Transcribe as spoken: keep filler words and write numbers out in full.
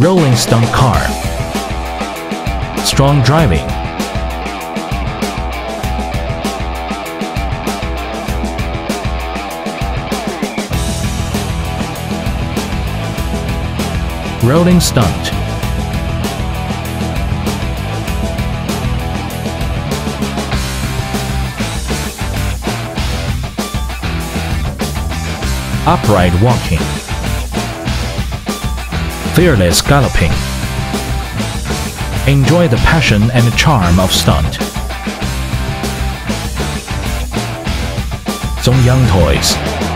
rolling stunt car, strong driving, rolling stunt, upright walking, fearless galloping. Enjoy the passion and the charm of stunt. Zhongyang Toys.